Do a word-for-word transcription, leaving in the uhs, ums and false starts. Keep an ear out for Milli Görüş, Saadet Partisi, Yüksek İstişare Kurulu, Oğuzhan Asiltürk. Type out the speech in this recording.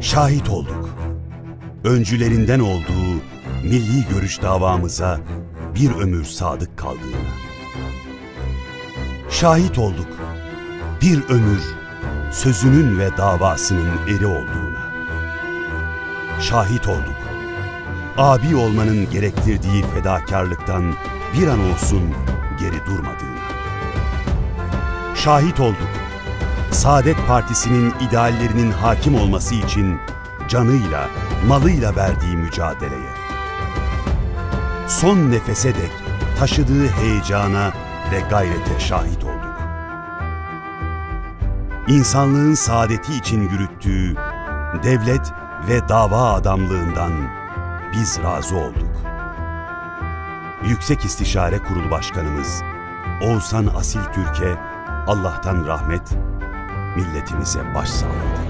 şahit olduk. Öncülerinden olduğu milli görüş davamıza bir ömür sadık kaldığına. Şahit olduk bir ömür sözünün ve davasının eri olduğuna. Şahit olduk abi olmanın gerektirdiği fedakarlıktan bir an olsun geri durmadığına. Şahit olduk Saadet Partisi'nin ideallerinin hakim olması için canıyla, malıyla verdiği mücadeleye. Son nefese dek taşıdığı heyecana ve gayrete şahit olduk. İnsanlığın saadeti için yürüttüğü devlet ve dava adamlığından biz razı olduk. Yüksek İstişare Kurulu Başkanımız Oğuzhan Asiltürk'e Allah'tan rahmet, milletimize başsağlığı.